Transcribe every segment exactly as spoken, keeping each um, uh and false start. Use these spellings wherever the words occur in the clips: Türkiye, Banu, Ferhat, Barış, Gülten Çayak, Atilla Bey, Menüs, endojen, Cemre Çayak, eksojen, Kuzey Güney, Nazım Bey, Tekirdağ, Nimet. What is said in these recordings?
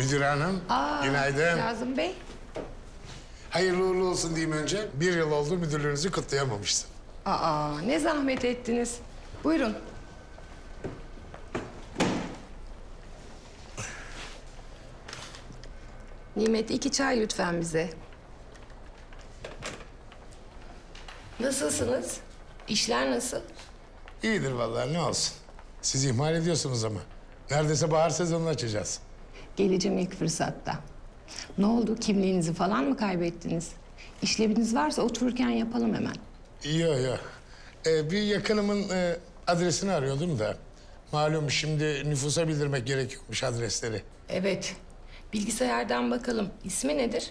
Müdür hanım, Aa, günaydın. Nazım Bey. Hayırlı uğurlu olsun diyeyim önce. Bir yıl oldu müdürlüğünüzü kutlayamamıştım. Aa, ne zahmet ettiniz. Buyurun. Nimet, iki çay lütfen bize. Nasılsınız? İşler nasıl? İyidir vallahi, ne olsun. Siz ihmal ediyorsunuz ama. Neredeyse bahar sezonunu açacağız. Geleceğim ilk fırsatta. Ne oldu, kimliğinizi falan mı kaybettiniz? İşleminiz varsa otururken yapalım hemen. Yok yok. Ee, bir yakınımın e, adresini arıyordum da. Malum şimdi nüfusa bildirmek gerekiyormuş adresleri. Evet. Bilgisayardan bakalım. İsmi nedir?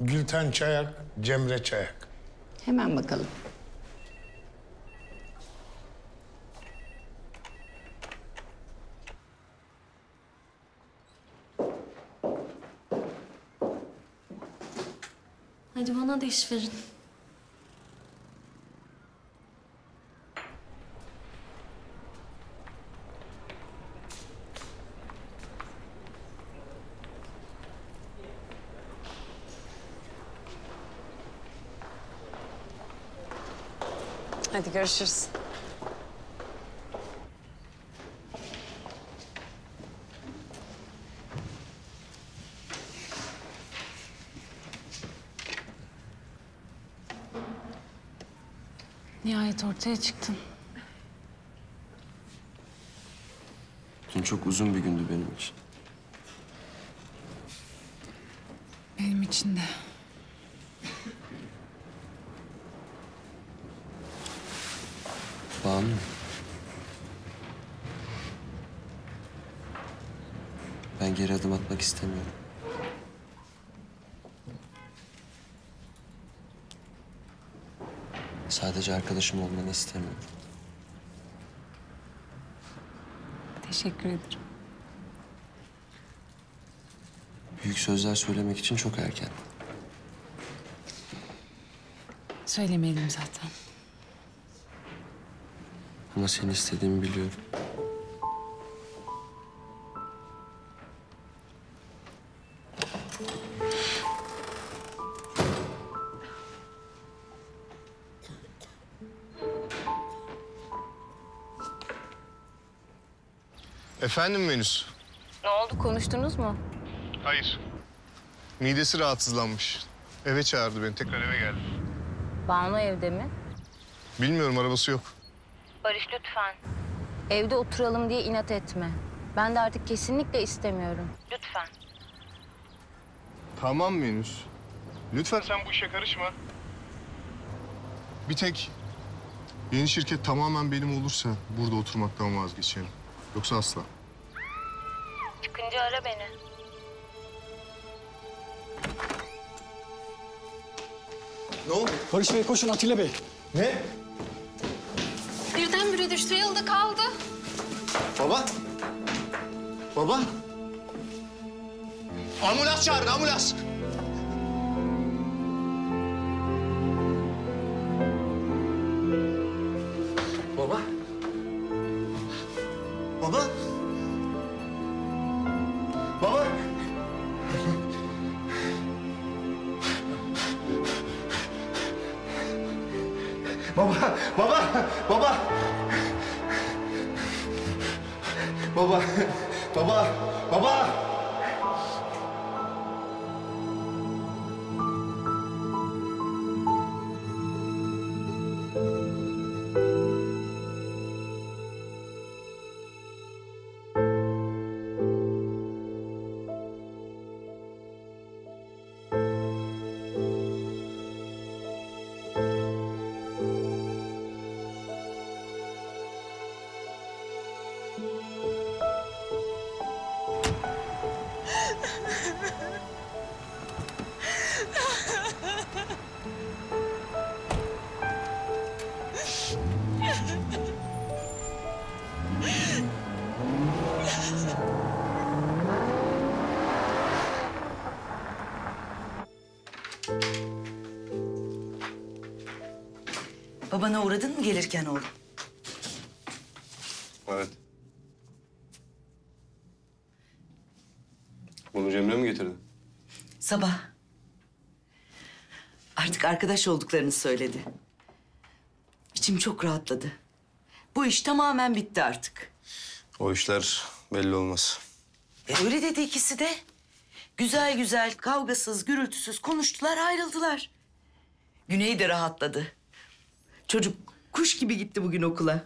Gülten Çayak, Cemre Çayak. Hemen bakalım. Hadi bana da iş verin. Hadi görüşürüz. Nihayet ortaya çıktın. Dün çok uzun bir gündü benim için. Benim için de. Banu. Ben geri adım atmak istemiyorum. Sadece arkadaşım olmanı istemiyorum. Teşekkür ederim. Büyük sözler söylemek için çok erken. Söylemeyelim zaten. Ama seni istediğimi biliyorum. Efendim Menüs? Ne oldu, konuştunuz mu? Hayır. Midesi rahatsızlanmış. Eve çağırdı beni, tekrar eve geldi. Banu evde mi? Bilmiyorum, arabası yok. Barış lütfen. Evde oturalım diye inat etme. Ben de artık kesinlikle istemiyorum. Lütfen. Tamam Menüs. Lütfen sen bu işe karışma. Bir tek yeni şirket tamamen benim olursa burada oturmaktan vazgeçerim. Yoksa asla. Çıkınca ara beni. Ne oldu? Barış Bey koşun, Atilla Bey. Ne? Birdenbire düştü, yıldı kaldı. Baba. Baba. Ambulans çağırın, ambulans. Baba. Baba. Baba. Baba, baba, baba. Baba, baba, baba. Babana uğradın mı gelirken oğlum? Evet. Cemre mi getirdi? Sabah. Artık arkadaş olduklarını söyledi. İçim çok rahatladı. Bu iş tamamen bitti artık. O işler belli olmaz. E öyle dedi ikisi de. Güzel güzel, kavgasız, gürültüsüz konuştular, ayrıldılar. Güney de rahatladı. Çocuk kuş gibi gitti bugün okula.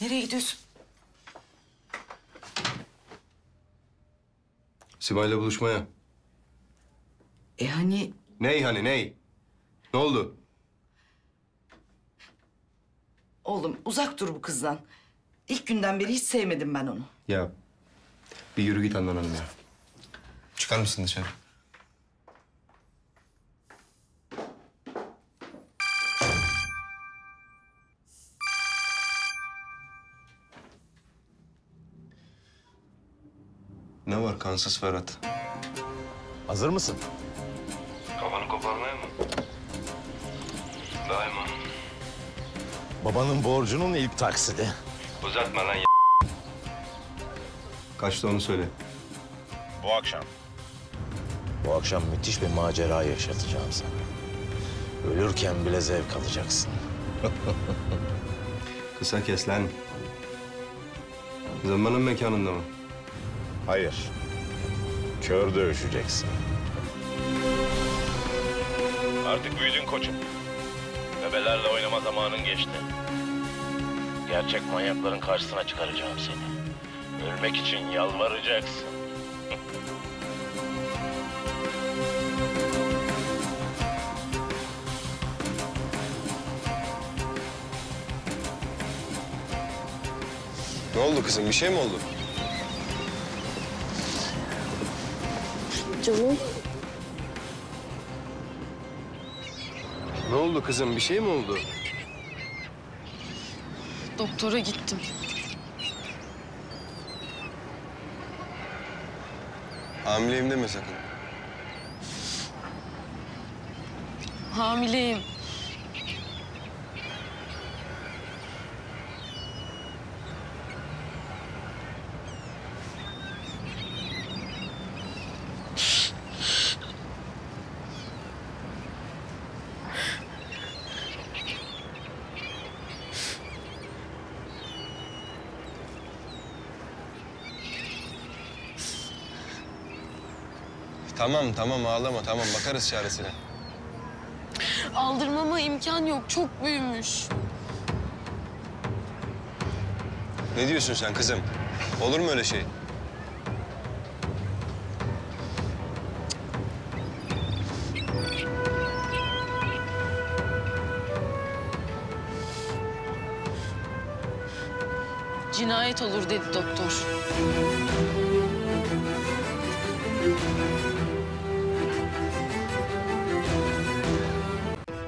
Nereye gidiyorsun? Simay'la buluşmaya. E hani... Ney hani ney? Ne oldu? Oğlum uzak dur bu kızdan. İlk günden beri hiç sevmedim ben onu. Ya bir yürü git Handan Hanım ya. Çıkar mısın dışarı? Ne var kansız Ferhat? Hazır mısın? Kafanı koparmaya mı? Daima. Babanın borcunun ilk taksidi. Uzatma lan ya. Kaçta onu söyle. Bu akşam. Bu akşam müthiş bir macera yaşatacağım sana. Ölürken bile zevk alacaksın. Kısa kes lan. Zamanın mekanında mı? Hayır. Kör dövüşeceksin. Artık büyüdün koçum. Bebelerle oynama zamanın geçti. Gerçek manyakların karşısına çıkaracağım seni. Ölmek için yalvaracaksın. Ne oldu kızım? Bir şey mi oldu? Canım. Ne oldu kızım? Bir şey mi oldu? Doktora gittim. Hamileyim deme sakın. Hamileyim. Tamam, tamam. Ağlama, tamam. Bakarız çaresine. Aldırmama imkan yok. Çok büyümüş. Ne diyorsun sen kızım? Olur mu öyle şey? Cinayet olur dedi doktor.